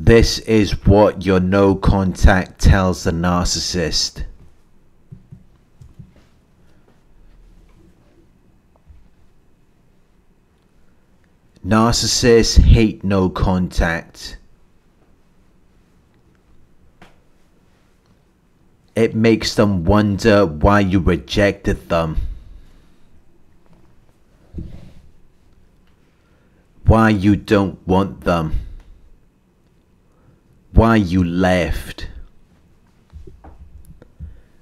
This is what your no contact tells the narcissist. Narcissists hate no contact. It makes them wonder why you rejected them. Why you don't want them. Why you left.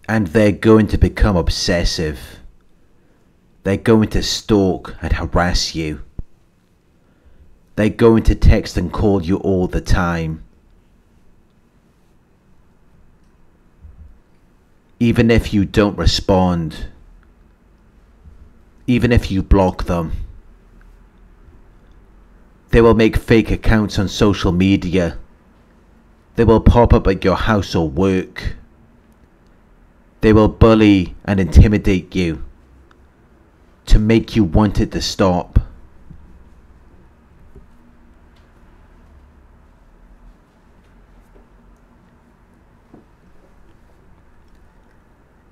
And they're going to become obsessive. They're going to stalk and harass you. They're going to text and call you all the time. Even if you don't respond. Even if you block them. They will make fake accounts on social media. They will pop up at your house or work. They will bully and intimidate you to make you want it to stop.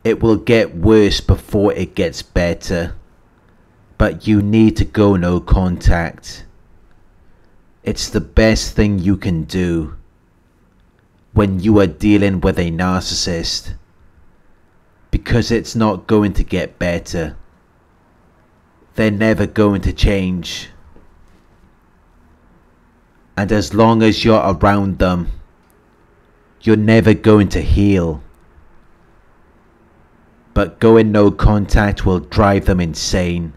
It will get worse before it gets better, but you need to go no contact. It's the best thing you can do when you are dealing with a narcissist, because it's not going to get better. They're never going to change. And as long as you're around them, you're never going to heal. But going no contact will drive them insane,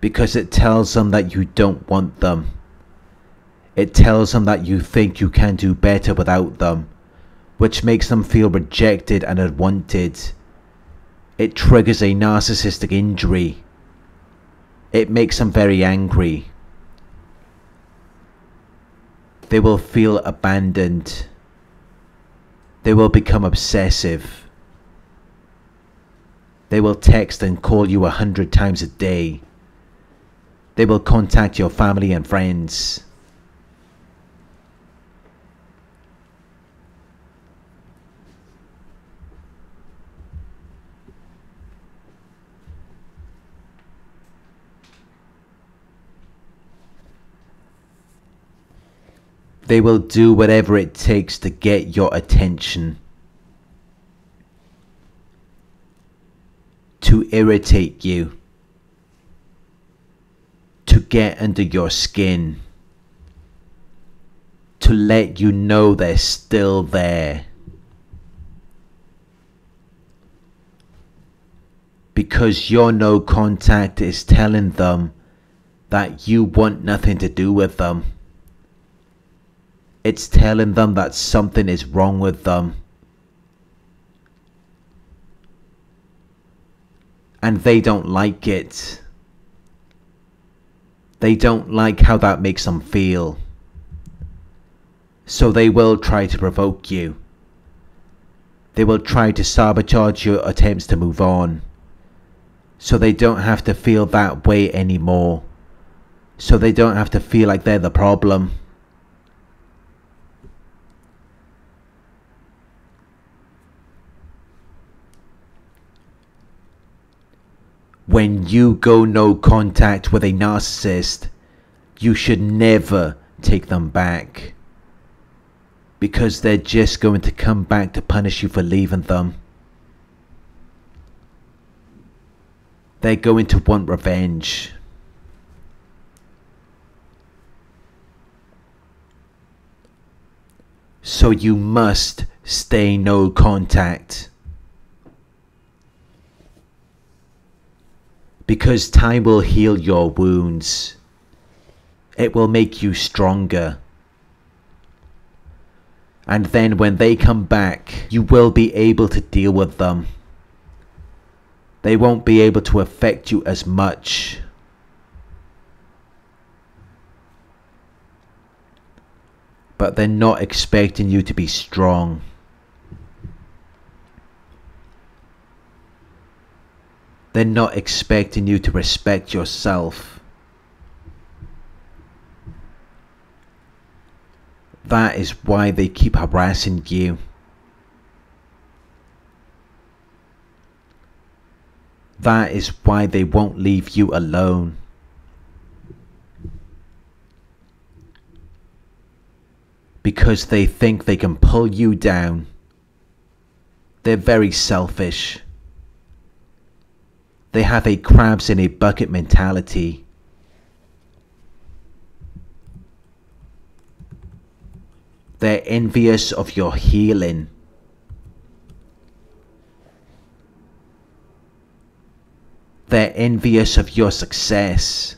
because it tells them that you don't want them. It tells them that you think you can do better without them, which makes them feel rejected and unwanted. It triggers a narcissistic injury. It makes them very angry. They will feel abandoned. They will become obsessive. They will text and call you 100 times a day. They will contact your family and friends. They will do whatever it takes to get your attention. To irritate you, to get under your skin, to let you know they're still there. Because your no contact is telling them that you want nothing to do with them. It's telling them that something is wrong with them. And they don't like it. They don't like how that makes them feel. So they will try to provoke you. They will try to sabotage your attempts to move on, so they don't have to feel that way anymore. So they don't have to feel like they're the problem. When you go no contact with a narcissist, you should never take them back, because they're just going to come back to punish you for leaving them. They're going to want revenge. So you must stay no contact. Because time will heal your wounds. It will make you stronger. And then when they come back, you will be able to deal with them. They won't be able to affect you as much. But they're not expecting you to be strong. They're not expecting you to respect yourself. that is why they keep harassing you. That is why they won't leave you alone. Because they think they can pull you down. They're very selfish. They have a crabs in a bucket mentality. They're envious of your healing. They're envious of your success.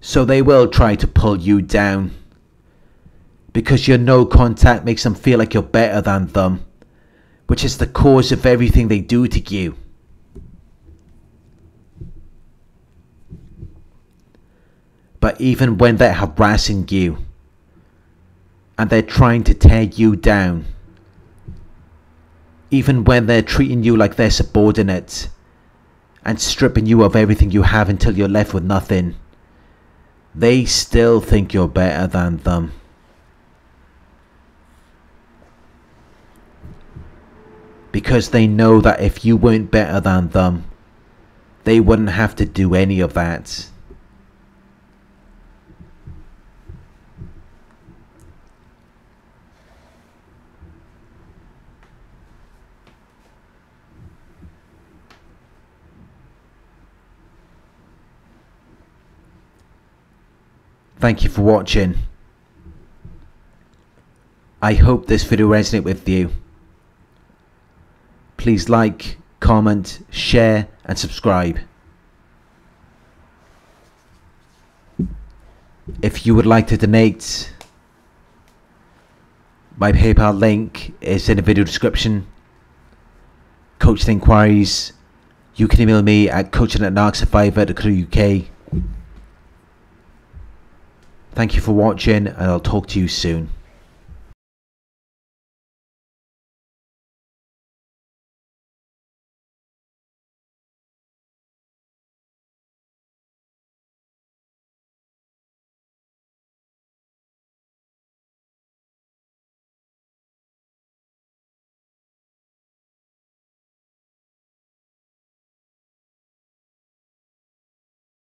So they will try to pull you down. Because your no contact makes them feel like you're better than them. Which is the cause of everything they do to you. But even when they're harassing you, and they're trying to tear you down, even when they're treating you like they're subordinate, and stripping you of everything you have until you're left with nothing, they still think you're better than them. Because they know that if you weren't better than them, they wouldn't have to do any of that. Thank you for watching. I hope this video resonated with you. Please like, comment, share, and subscribe. If you would like to donate, my PayPal link is in the video description. Coaching inquiries, you can email me at coaching@narcsurvivor.co.uk. Thank you for watching, and I'll talk to you soon.